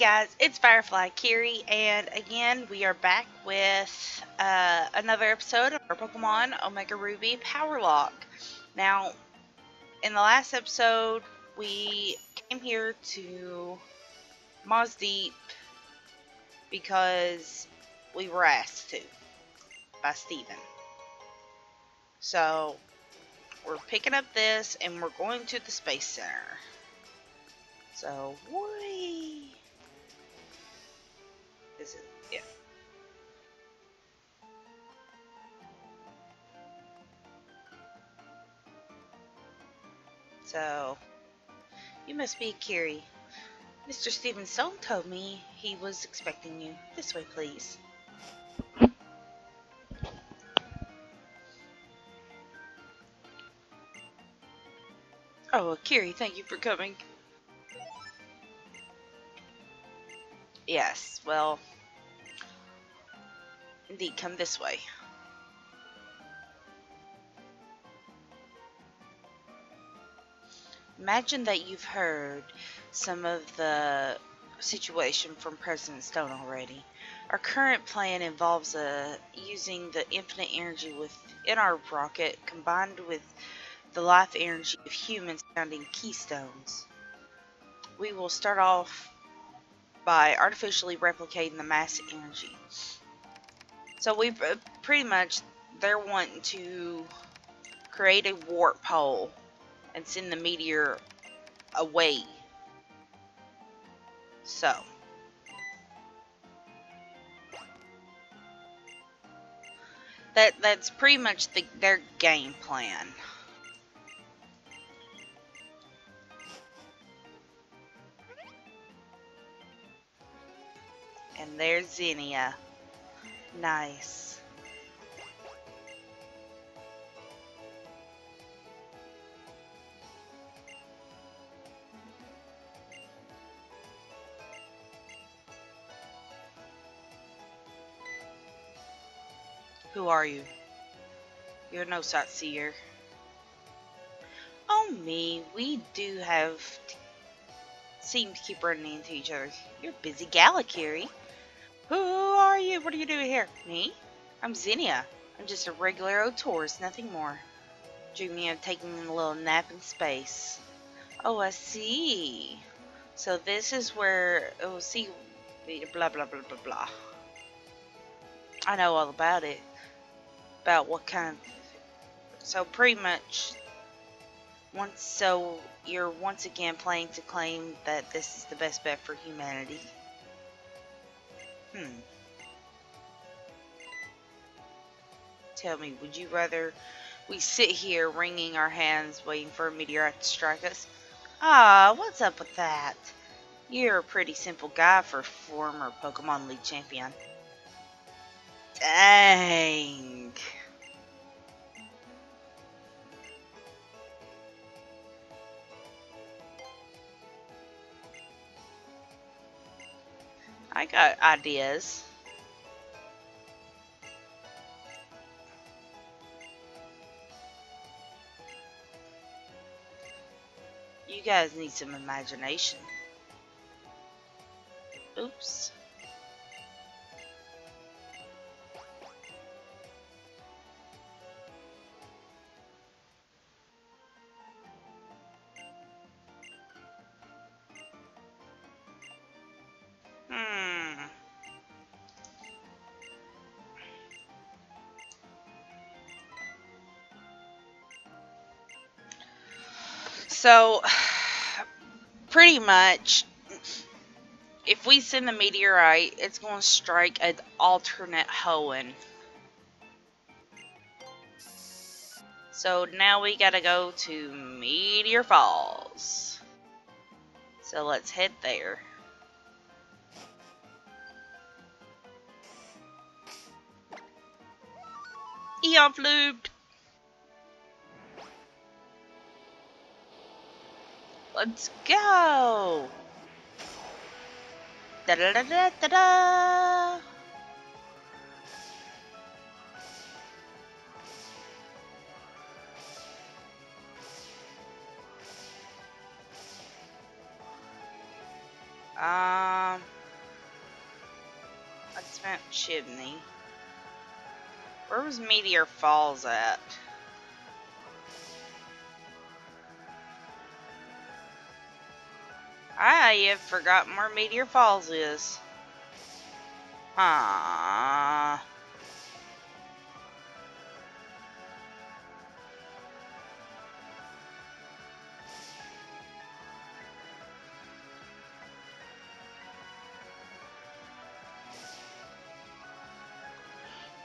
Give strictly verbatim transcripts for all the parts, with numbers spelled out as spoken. Hey guys, it's Firefly Kiri, and again we are back with uh, another episode of our Pokemon Omega Ruby Power Lock. Now, in the last episode, we came here to Mossdeep because we were asked to by Steven. So, we're picking up this, and we're going to the Space Center. So, whee! Is it? Yeah. So, you must be Kiri. Mister Steven Stone told me he was expecting you. This way, please. Oh, Kiri, thank you for coming. Yes, well, indeed, come this way. Imagine that you've heard some of the situation from President Stone already. Our current plan involves uh, using the infinite energy within our rocket combined with the life energy of humans found in keystones. We will start off by artificially replicating the mass energy. So we uh, pretty much, they're wanting to create a warp hole and send the meteor away. So that that's pretty much the, their game plan. And there's Zinnia. Nice. Who are you? You're no sightseer. Oh me, we do have to seem to keep running into each other. You're busy Galakiri. Who are you? What are you doing here? Me? I'm Zinnia. I'm just a regular old tourist, nothing more. Dreaming of taking a little nap in space. Oh, I see. So this is where, oh, see, blah, blah, blah, blah, blah. I know all about it. About what kind of, so pretty much, once, so you're once again planning to claim that this is the best bet for humanity. Hmm. Tell me, would you rather we sit here wringing our hands waiting for a meteorite to strike us? Ah, what's up with that? You're a pretty simple guy for a former Pokemon League champion. Dang. I got ideas. You guys need some imagination. Oops. So, pretty much, if we send the meteorite, it's going to strike an alternate Hoenn. So, now we got to go to Meteor Falls. So, let's head there. Eon Flube! Let's go! Da da da da da da! Um. Smoke Chimney. Where was Meteor Falls at? I have forgotten where Meteor Falls is. Ah.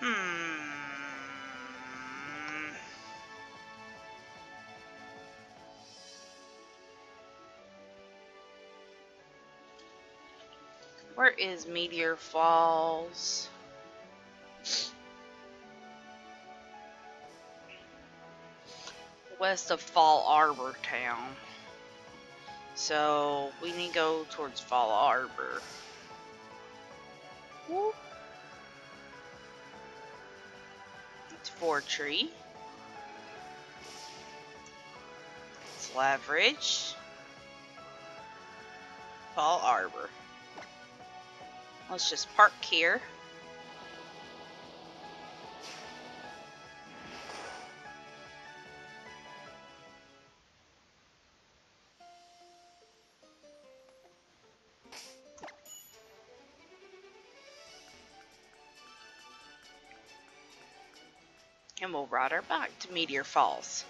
Hmm. Where is Meteor Falls? West of Fall Arbor town. So we need to go towards Fall Arbor. Whoop. It's Fortree. It's Lavaridge. Fall Arbor. Let's just park here. And we'll ride our bike to Meteor Falls.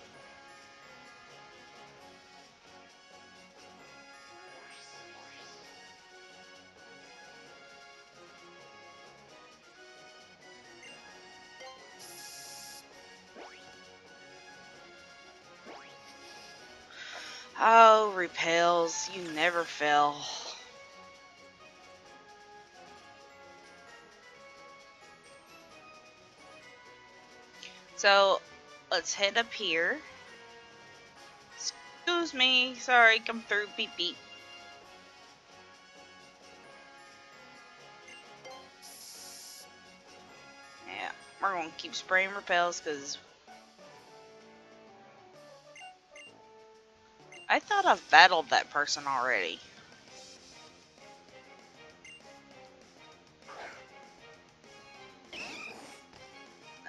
Oh, repels, you never fail. So, let's head up here. Excuse me, sorry, come through, beep beep. Yeah, we're gonna keep spraying repels because I thought I've battled that person already.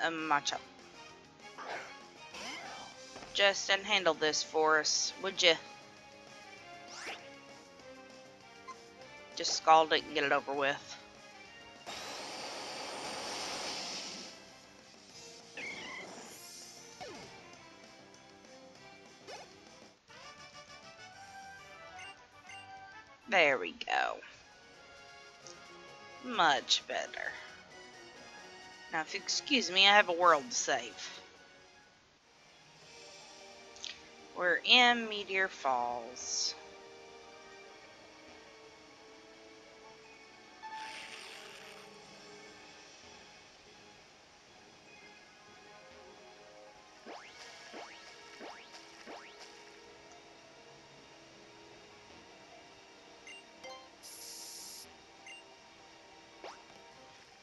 A matchup. Justin, handle this for us, would you? Just scald it and get it over with. There we go. Much better. Now, if you excuse me, I have a world to save. We're in Meteor Falls.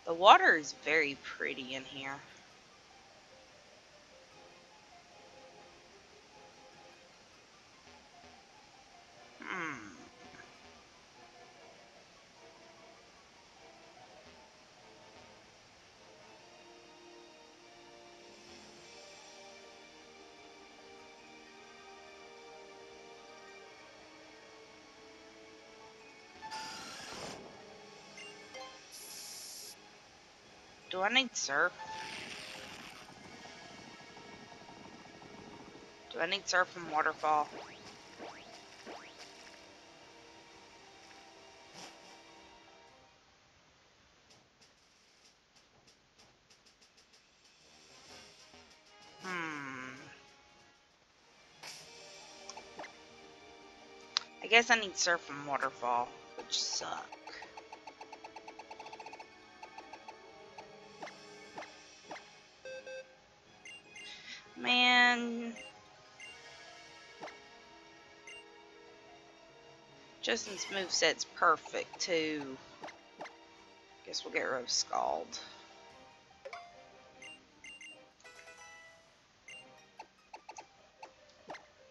The water is very pretty in here. Hmm. Do I need surf? Do I need surf and waterfall? Hmm. I guess I need surf and waterfall, which sucks. Man, Justin's moveset's perfect too. Guess we'll get rid of Scald.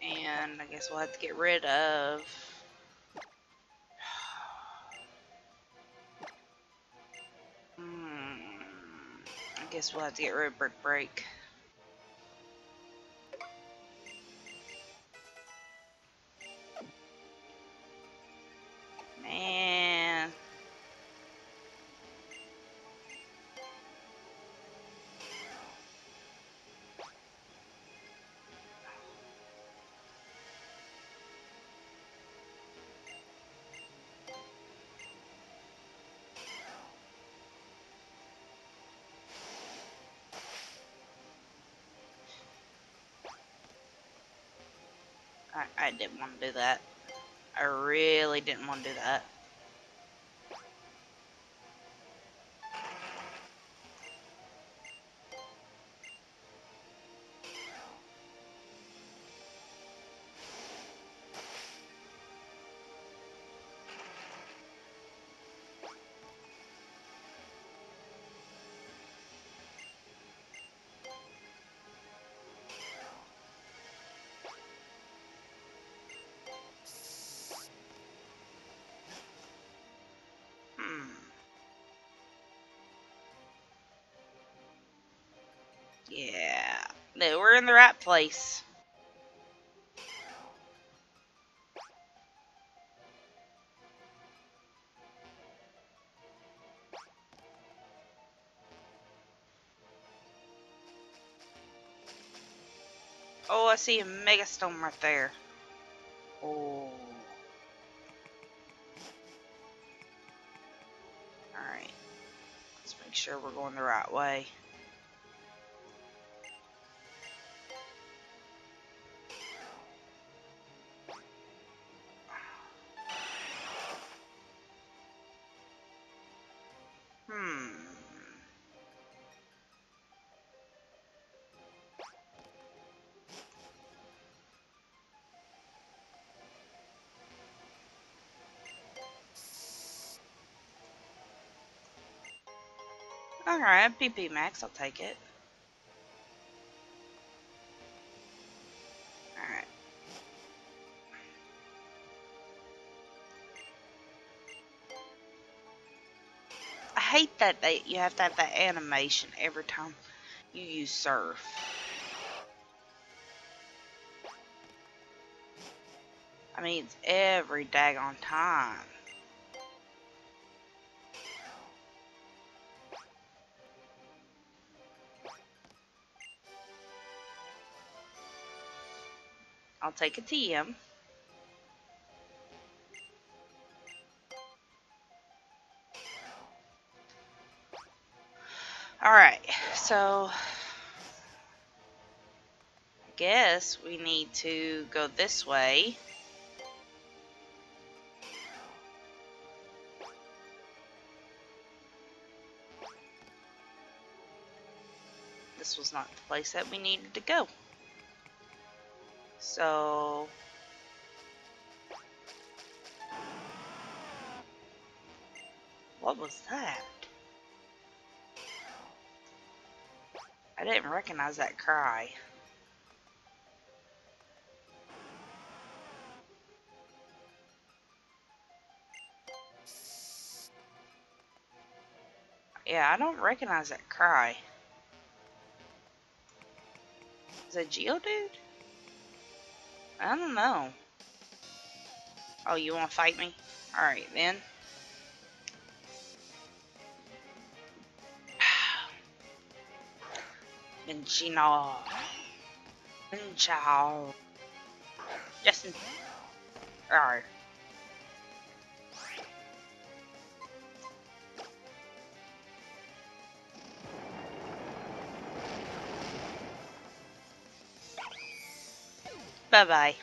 And I guess we'll have to get rid of guess we'll have to get rid of Brick Break. Man. I, I didn't want to do that. I really didn't want to do that. Yeah, no, we're in the right place. Oh, I see a Megastone right there. Oh. Alright. Let's make sure we're going the right way. Alright, P P Max, I'll take it. Alright. I hate that they, you have to have that animation every time you use Surf. I mean, it's every daggone time. I'll take a T M. Alright, so I guess we need to go this way. This was not the place that we needed to go. So, what was that? I didn't recognize that cry. Yeah, I don't recognize that cry. Is that Geodude? I don't know. Oh, you want to fight me? Alright, then. Minchino. Minchao. Justin. Alright. Bye-bye.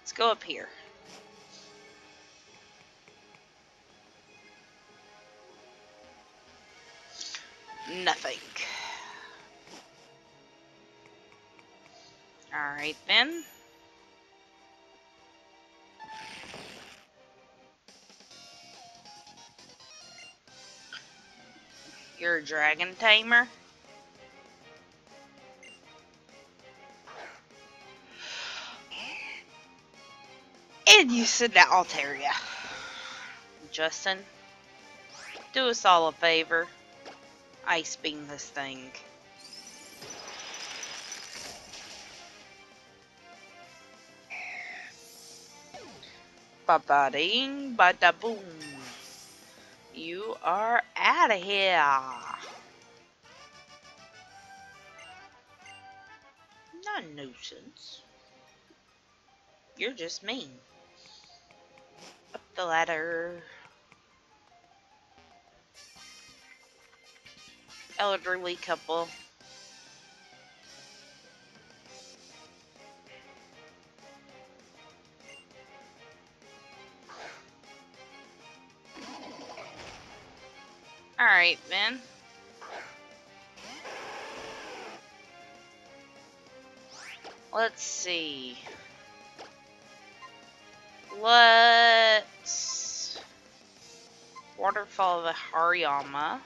Let's go up here. Nothing. All right, then. You're a dragon tamer? And you send out Altaria. Justin, do us all a favor. Ice beam this thing. Bada ding, bada boom. You are out of here. Not a nuisance. You're just mean. Up the ladder. Elderly couple. Alright, then. Let's see. Let's... Waterfall of the Hariyama.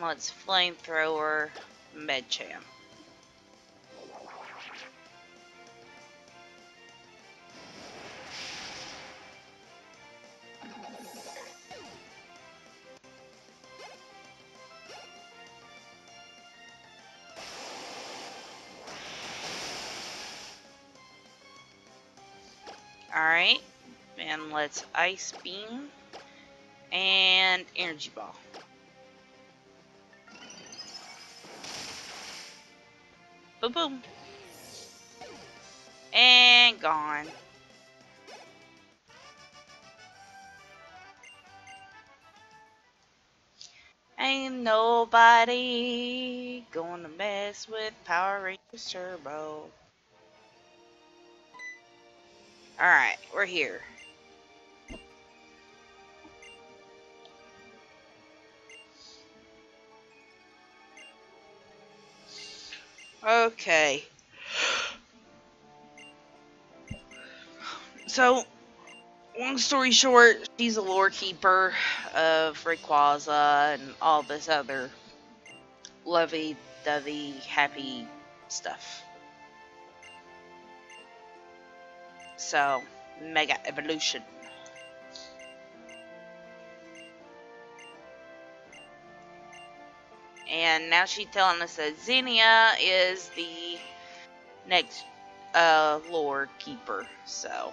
Let's flamethrower Medchamp. Alright, and let's Ice Beam and Energy Ball. Boom, boom. And gone. Ain't nobody gonna mess with Power Rangers Turbo. Alright, we're here. Okay. So, long story short, she's a lore keeper of Rayquaza and all this other lovey-dovey happy stuff. So, Mega Evolution. And now she's telling us that Zinnia is the next uh, lore keeper, so.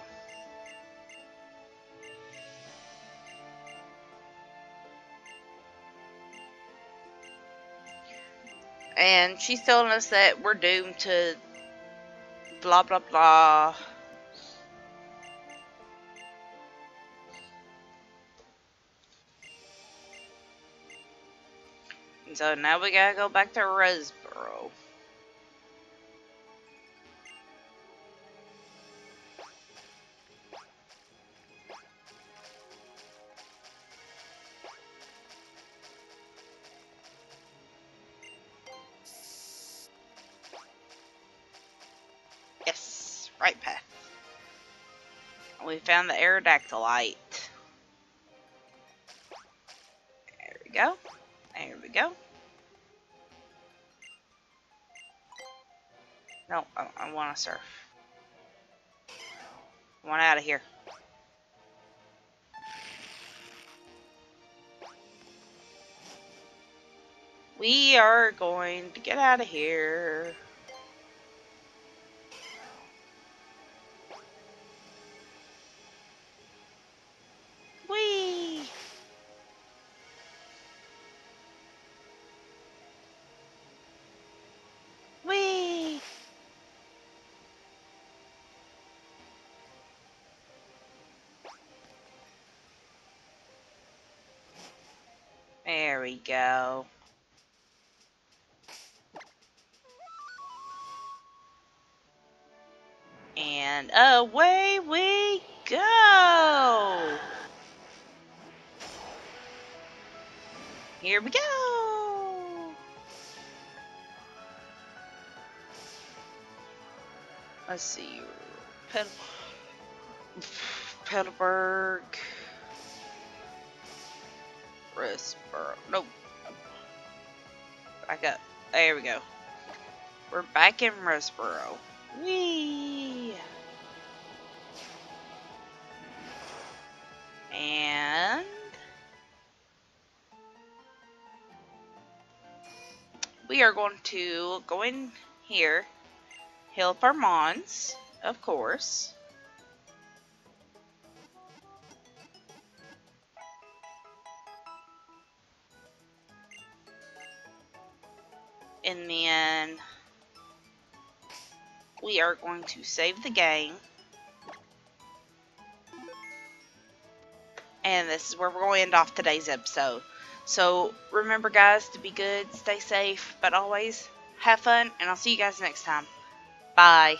And she's telling us that we're doomed to blah blah blah. So now we gotta go back to Roseboro. Yes, right path. We found the Aerodactylite. There we go. There we go. No, I, I want to surf. I want out of here. We are going to get out of here. There we go. And away we go. Here we go. Let's see. Petal Petalburg. Rustboro. Nope. Back up. There we go. We're back in Rustboro. Whee! And we are going to go in here, help our mons, of course. And then we are going to save the game. And this is where we're going to end off today's episode. So remember, guys, to be good, stay safe, but always have fun, and I'll see you guys next time. Bye.